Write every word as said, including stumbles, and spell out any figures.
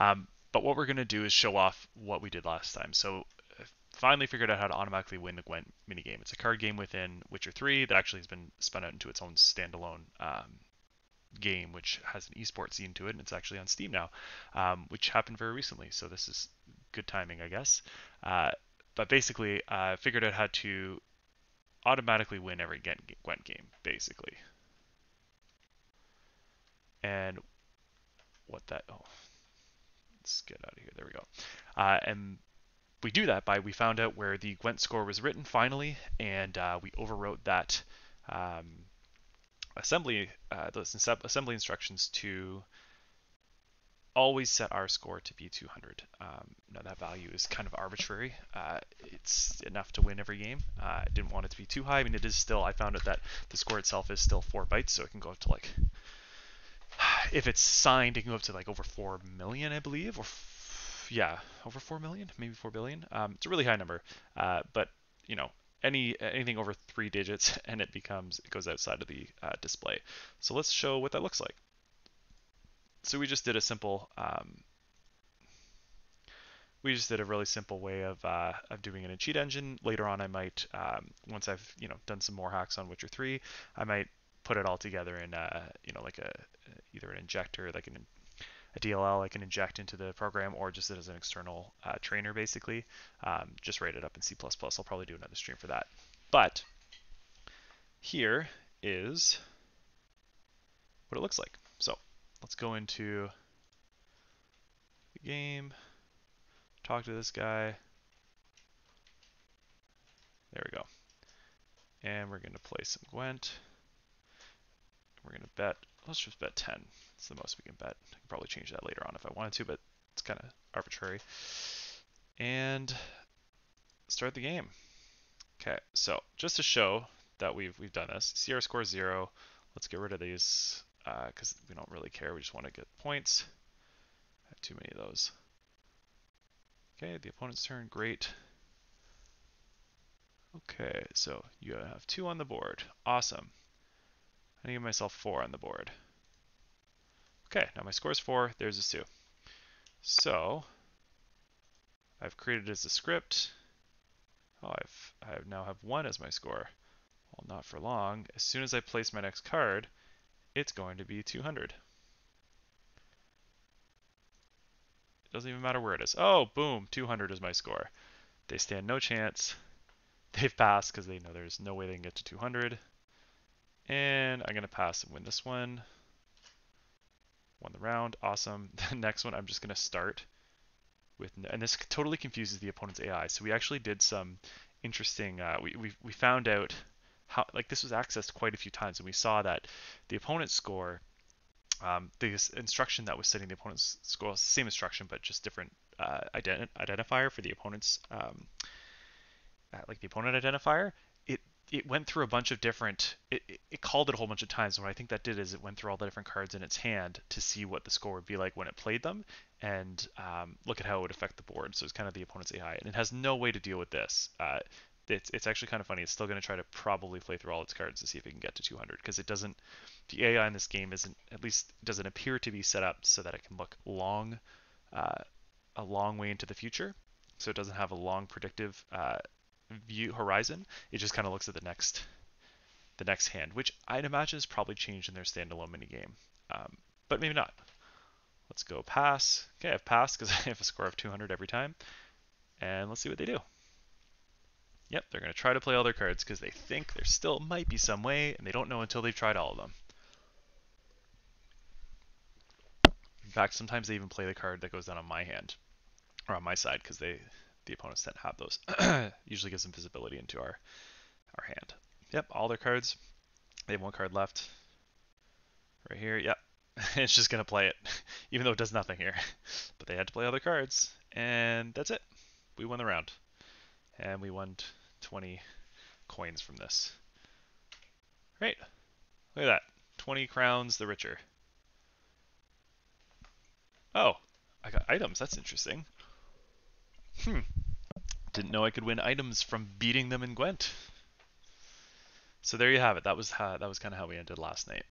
Um, but what we're going to do is show off what we did last time. So I finally figured out how to automatically win the Gwent minigame. It's a card game within Witcher three that actually has been spun out into its own standalone um, game, which has an esports scene to it, and it's actually on Steam now, um, which happened very recently. So this is good timing, I guess. Uh, but basically, I uh, figured out how to automatically win every Gwent game, basically. And what that, oh, let's get out of here, there we go. Uh, and we do that by, we found out where the Gwent score was written finally, and uh, we overwrote that um, assembly, uh, those assembly instructions to always set our score to be two hundred. Um, now that value is kind of arbitrary. Uh, it's enough to win every game. Uh, I didn't want it to be too high. I mean, it is still, I found out that the score itself is still four bytes, so it can go up to like, if it's signed, it can go up to like over four million, I believe, or f yeah, over four million, maybe four billion. Um, it's a really high number, uh, but you know, any anything over three digits and it becomes, it goes outside of the uh, display. So let's show what that looks like. So we just did a simple, um, we just did a really simple way of, uh, of doing it in a Cheat Engine. Later on, I might, um, once I've, you know, done some more hacks on Witcher three, I might put it all together in, uh, you know, like a, either an injector, like an, a D L L I can inject into the program, or just as an external uh, trainer, basically. Um, just write it up in C plus plus. I'll probably do another stream for that. But here is what it looks like. So let's go into the game, talk to this guy. There we go. And we're going to play some Gwent. We're going to bet, let's just bet ten. It's the most we can bet. I can probably change that later on if I wanted to, but it's kind of arbitrary. And start the game. Okay, so just to show that we've, we've done this, see our score zero. Let's get rid of these, because uh, we don't really care, we just want to get points. I have too many of those. Okay, the opponent's turn, great. Okay, so you have two on the board, awesome. I need to give myself four on the board. Okay, now my score is four, there's a two. So, I've created as a script. Oh, I've, I now have one as my score. Well, not for long. As soon as I place my next card, it's going to be two hundred. It doesn't even matter where it is. Oh, boom, two hundred is my score. They stand no chance. They've passed because they know there's no way they can get to two hundred. And I'm going to pass and win this one. Won the round, awesome. The next one I'm just going to start with, and this totally confuses the opponent's A I. So we actually did some interesting, uh, we, we, we found out how, like, this was accessed quite a few times, and we saw that the opponent's score, um, this instruction that was setting the opponent's score, same instruction, but just different uh, ident identifier for the opponent's, um, uh, like the opponent identifier, it, it went through a bunch of different, it, it, it called it a whole bunch of times. And what I think that did is it went through all the different cards in its hand to see what the score would be like when it played them, and um, look at how it would affect the board. So it's kind of the opponent's A I, and it has no way to deal with this. Uh, It's, it's actually kind of funny. It's still going to try to probably play through all its cards to see if it can get to two hundred, because it doesn't, the A I in this game isn't, at least doesn't appear to be set up so that it can look long, uh, a long way into the future. So it doesn't have a long predictive uh, view horizon. It just kind of looks at the next, the next hand, which I'd imagine is probably changed in their standalone minigame, um, but maybe not. Let's go pass. Okay, I've passed because I have a score of two hundred every time, and let's see what they do. Yep, they're going to try to play all their cards because they think there still might be some way, and they don't know until they've tried all of them. In fact, sometimes they even play the card that goes down on my hand, or on my side, because they, the opponents don't have those. Usually gives them visibility into our, our hand. Yep, all their cards. They have one card left. Right here, yep. It's just going to play it, even though it does nothing here. But they had to play all their cards, and that's it. We won the round. And we won twenty coins from this. Great. Look at that. twenty crowns the richer. Oh, I got items. That's interesting. Hmm. Didn't know I could win items from beating them in Gwent. So there you have it. That was how, that was kind of how we ended last night.